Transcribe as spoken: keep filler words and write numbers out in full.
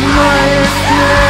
My escape.